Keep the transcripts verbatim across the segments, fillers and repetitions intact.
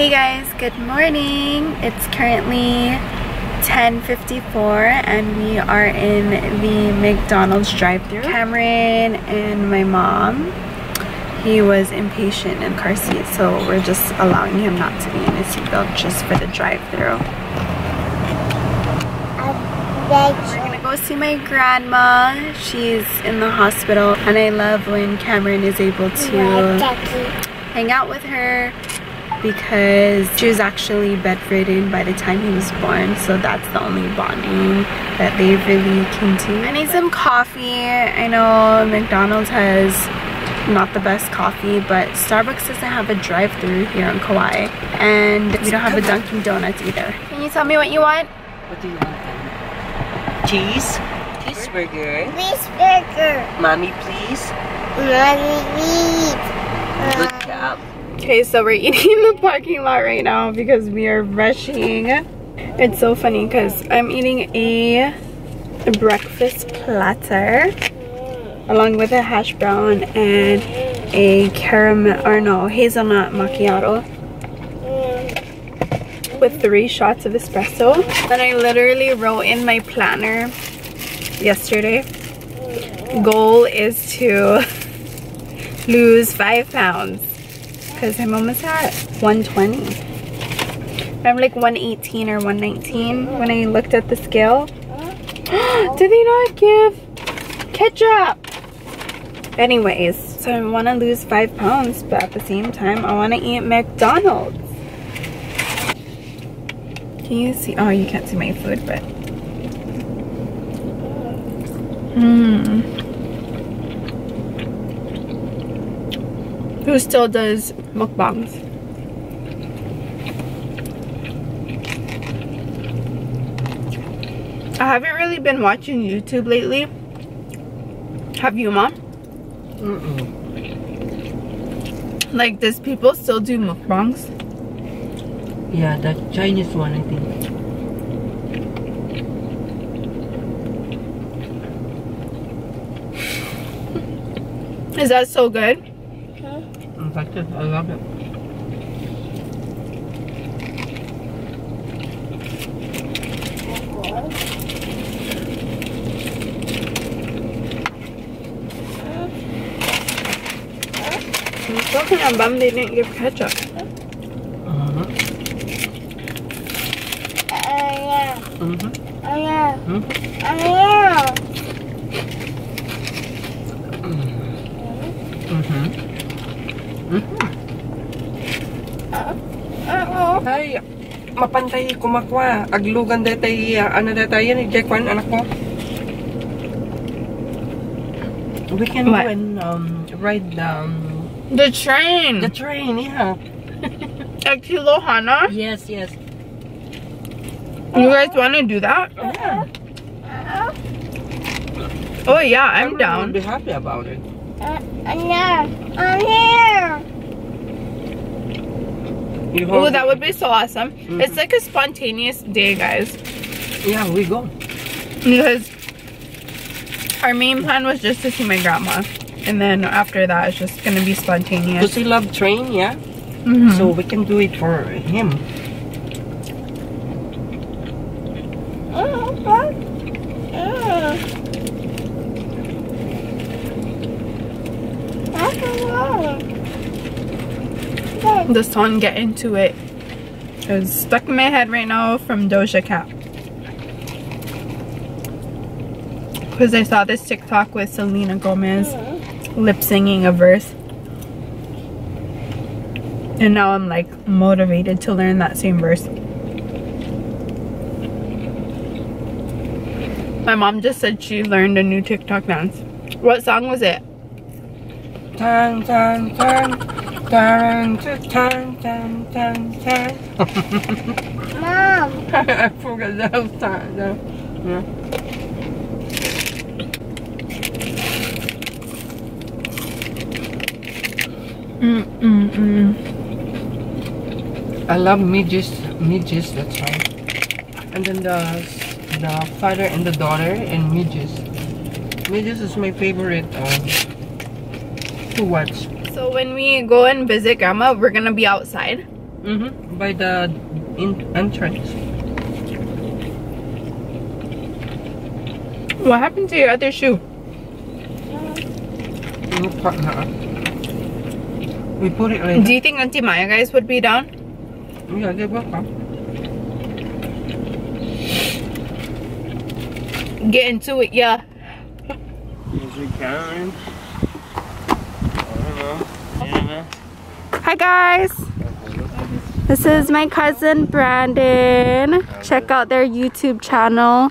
Hey guys, good morning. It's currently ten fifty-four and we are in the McDonald's drive-thru. Cameron and my mom, he was impatient in car seat, so we're just allowing him not to be in his seatbelt just for the drive-thru. We're gonna go see my grandma. She's in the hospital and I love when Cameron is able to hang out with her, because she was actually bedridden by the time he was born, so that's the only bonding that they really can do. I need some coffee. I know McDonald's has not the best coffee, but Starbucks doesn't have a drive-thru here on Kauai, and we don't have a Dunkin' Donuts either. Can you tell me what you want? What do you want? Cheese? Cheeseburger? Cheeseburger. Mommy, please? Mommy, please. Good job. Okay, so we're eating in the parking lot right now because we are rushing. It's so funny because I'm eating a breakfast platter along with a hash brown and a caramel, or no, hazelnut macchiato with three shots of espresso. Then I literally wrote in my planner yesterday, goal is to lose five pounds. Because I'm almost at one twenty. I'm like one eighteen or one nineteen when I looked at the scale. Did they not give ketchup? Anyways, so I want to lose five pounds, but at the same time, I want to eat McDonald's. Can you see? Oh, you can't see my food, but. Mmm. Who still does mukbangs? I haven't really been watching YouTube lately. Have you, Mom? Mm-mm. Like, does people still do mukbangs? Yeah, that Chinese one, I think. Is that so good? I love it. I'm so kind of bummed they didn't give ketchup. Uh-huh. Oh yeah. Mm-hmm. Oh yeah. Mm-hmm. Oh yeah. Ay, mapantay kumakwa. Aglugan detay, ano detay yan, Jackwan, anak ko. We can go and um, ride um, the train. The train, yeah. At Kilohana? Yes, yes. You guys want to do that? Yeah. Oh yeah, I'm Everyone down. I'd be happy about it. Uh, yeah, I'm here. Oh, that would be so awesome. Mm-hmm. It's like a spontaneous day, guys. Yeah, we go. Because our main plan was just to see my grandma. And then after that, it's just going to be spontaneous. Does he love train, yeah? Mm-hmm. So we can do it for him. The song Get Into It is stuck in my head right now from Doja Cat, because I saw this TikTok with Selena Gomez lip singing a verse, and now I'm like motivated to learn that same verse. My mom just said she learned a new TikTok dance. What song was it? Turn, turn, turn. Dun, dun, dun, dun, dun. Mom! I forgot that was time. Yeah. Mm, mm, mm. I love Midges, Midges, that's right. And then the, the father and the daughter and Midges. Midges is my favorite um, to watch. So when we go and visit Grandma, we're gonna be outside. Mm-hmm. By the in entrance. What happened to your other shoe? We put it later. Do you think Auntie Maya guys would be down? Yeah, they will come. Get into it, yeah. Is it going? Hi guys! This is my cousin Brandon. Check out their YouTube channel.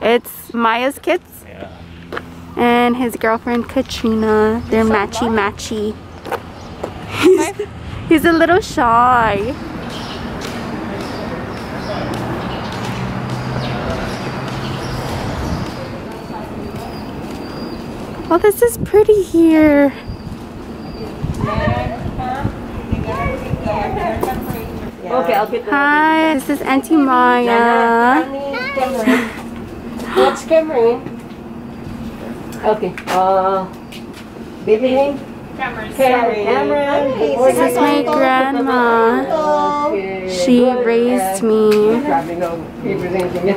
It's Maya's Kids. Yeah. And his girlfriend Katrina. They're so matchy long. matchy. He's, he's a little shy. Oh, this is pretty here. Okay, I'll get Hi, this is Auntie Maya. What's Cameron? Okay, uh, baby name? Cameron. Cameron. This is my grandma. She raised me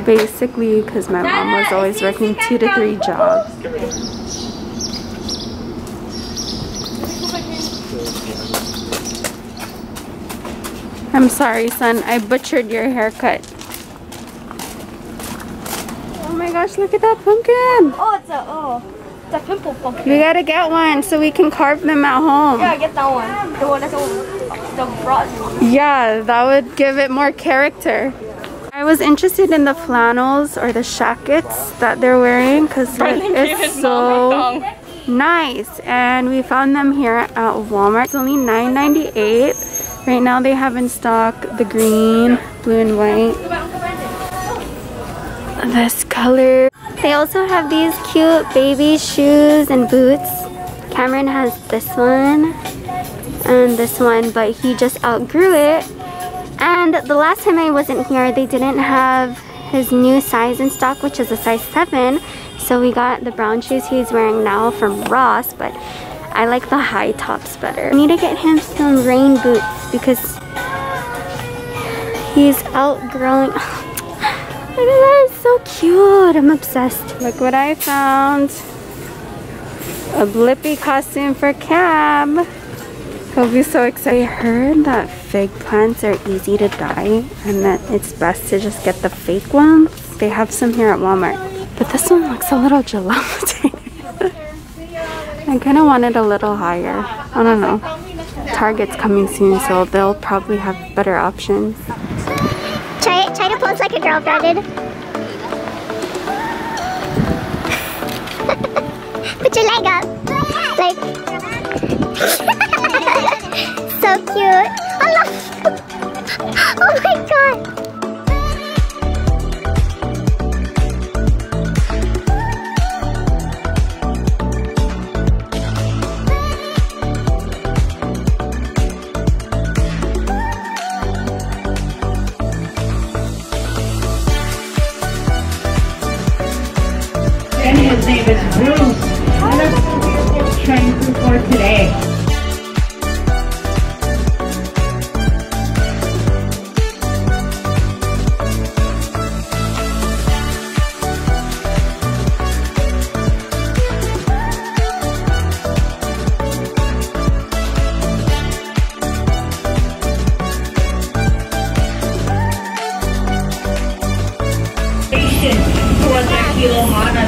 basically because my mom was always working two to three jobs. I'm sorry, son. I butchered your haircut. Oh my gosh, look at that pumpkin. Oh, it's a, oh, it's a pimple pumpkin. We gotta get one so we can carve them at home. Yeah, get that one. The one that's all, the bronze one. Yeah, that would give it more character. I was interested in the flannels or the shackets that they're wearing because it's so nice. And we found them here at Walmart. It's only nine ninety-eight. Right now they have in stock the green, blue and white, this color. They also have these cute baby shoes and boots. Cameron has this one and this one, but he just outgrew it. And the last time I wasn't here, they didn't have his new size in stock, which is a size seven. So we got the brown shoes he's wearing now from Ross, but I like the high tops better. I need to get him some rain boots because he's outgrowing. Look at that, it's so cute. I'm obsessed. Look what I found. A Blippi costume for Cam. He'll be so excited. I heard that fake plants are easy to dye and that it's best to just get the fake ones. They have some here at Walmart. But this one looks a little gelatin. I kind of want it a little higher. I don't know. Target's coming soon, so they'll probably have better options. Try it. Try to pose like a girl, Brandon. Put your leg up. Like. So cute. I love. Oh my god.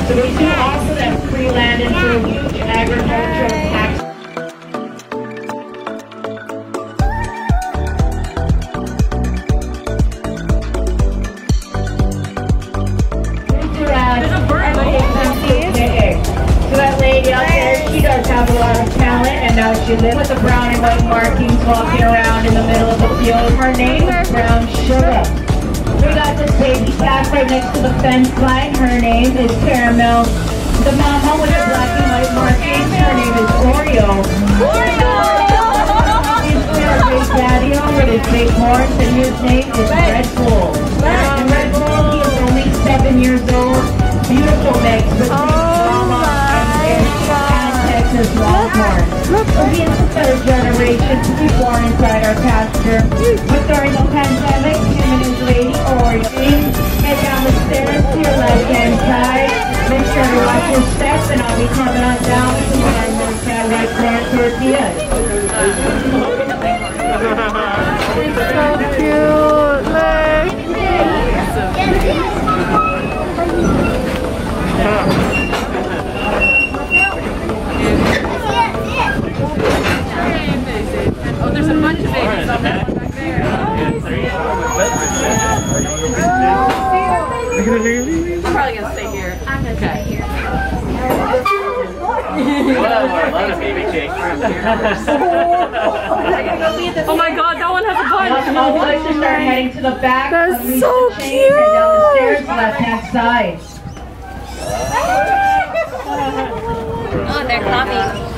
So we do also that free land into a huge agricultural tax. There's a bird lady. So that lady out there, she does have a lot of talent, and now she lives with the brown and white markings walking around in the middle of the field. Her name is Brown Sugar. We got this baby calf right next to the fence line. Her name is Caramel. The mama with the black and white markings. Her name is Oreo. Oreo! He's got our big daddy over this big horse, and his name is Red Bull. And Red Bull, he is only seven years old. Beautiful mix between mama and Texas Walmart. corn. We as the third generation to be born inside our pasture. But during the pandemic, human is lady or green. Head down the stairs to your left hand side. Make sure to watch your steps, and I'll be coming on down to the end of the satellite corn tortillas. It's so cute. Look. Oh, there's a bunch of babies on that back there. Oh, I'm probably going to stay here. I'm going to stay here. A lot of baby cakes. Oh my god, that one has a button. All the boys should start heading to the back. That's so cute. And down the stairs left hand side. Oh, they're coming.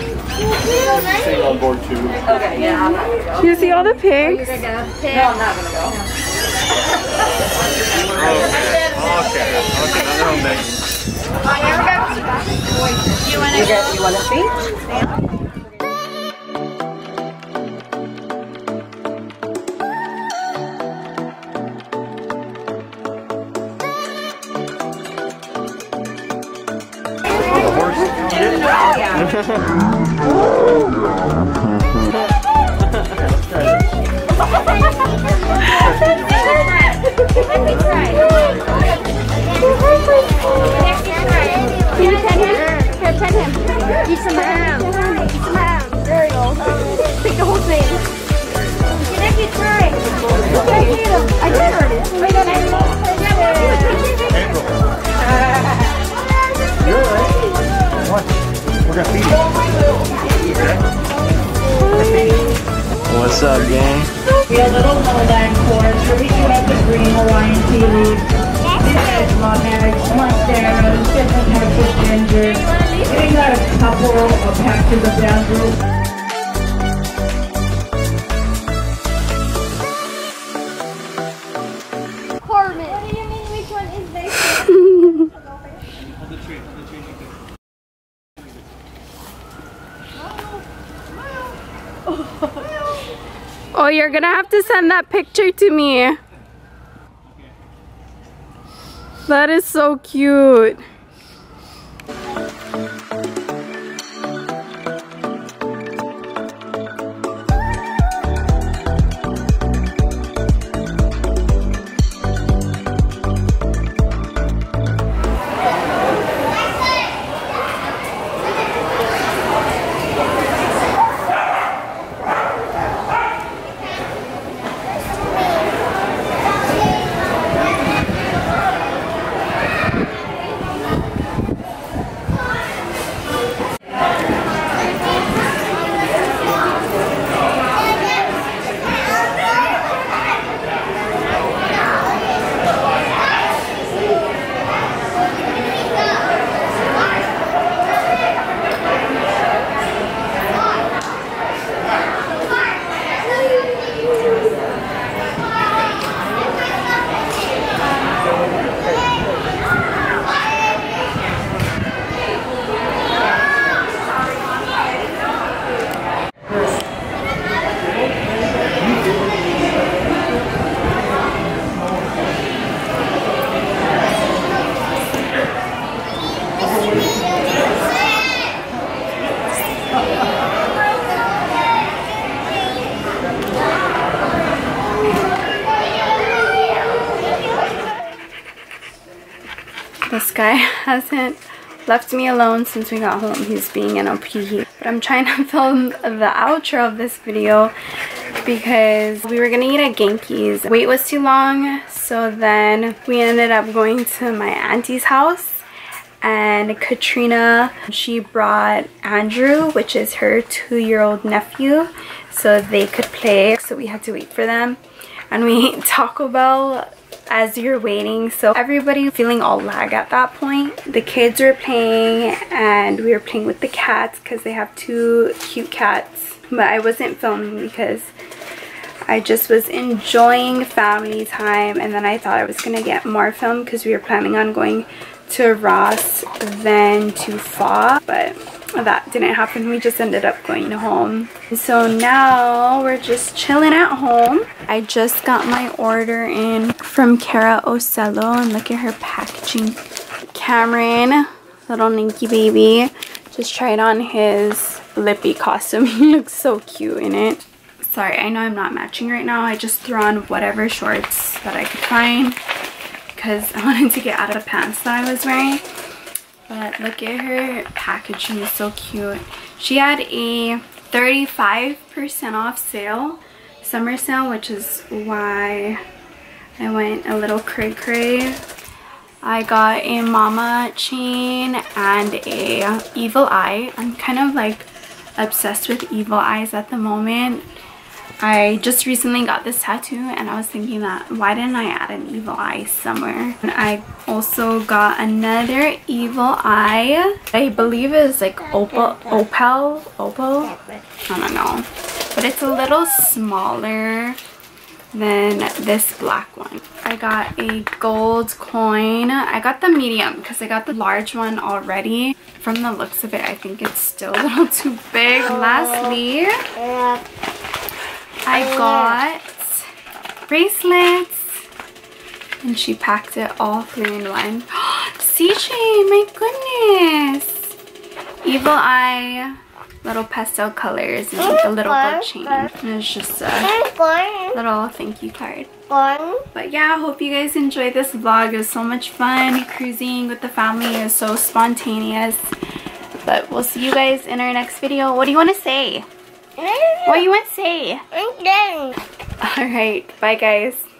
Same on board too. Okay, yeah, I'm not gonna go. Do you see all the pigs? Are you gonna go? No, I'm not gonna go. Okay, okay, another one back. You wanna you go? You wanna see? The horse? Yeah. Eat some ham. Eat some ham. There you go. Take the whole thing. You can actually try it. I can't eat them. I can't hurt it. Wait a minute. You're right. What? We're going to feed them. What's up, gang? We have little moldine corn. We're eating up the green Hawaiian tea leaves. These guys love eggs, mustards, different types of ginger. We got a couple of patches of bamboo. Corbin, what do you mean? Which one is this? Hold the tree. Hold the tree. You oh, you're gonna have to send that picture to me. Okay. That is so cute. This guy hasn't left me alone since we got home. He's being an O P. But I'm trying to film the outro of this video because we were going to eat at Genki's. The wait was too long, so then we ended up going to my auntie's house. And Katrina, she brought Andrew, which is her two-year-old nephew, so they could play. So we had to wait for them. And we ate Taco Bell as you're waiting, so everybody feeling all lag at that point. The kids were playing and we were playing with the cats because they have two cute cats, but I wasn't filming because I just was enjoying family time. And then I thought I was gonna get more film because we were planning on going to Ross, then to Fa, but that didn't happen. We just ended up going home. So now we're just chilling at home. I just got my order in from Kara Ocello, and look at her packaging. Cameron, little Ninky baby, just tried on his Blippi costume. He looks so cute in it. Sorry, I know I'm not matching right now. I just threw on whatever shorts that I could find because I wanted to get out of the pants that I was wearing. But look at her packaging, is so cute. She had a thirty-five percent off sale, summer sale, which is why I went a little cray cray. I got a mama chain and a evil eye. I'm kind of like obsessed with evil eyes at the moment. I just recently got this tattoo and I was thinking that why didn't I add an evil eye somewhere? And I also got another evil eye. I believe it's like opal, opal, opal? I don't know. But it's a little smaller than this black one. I got a gold coin. I got the medium because I got the large one already. From the looks of it, I think it's still a little too big. Lastly, I got bracelets, and she packed it all three in one. C J, my goodness! Evil eye, little pastel colors, and like a little gold chain. And it's just a little thank you card. But yeah, I hope you guys enjoyed this vlog. It was so much fun. Cruising with the family is so spontaneous. But we'll see you guys in our next video. What do you want to say? What do you want to say? Alright, bye guys.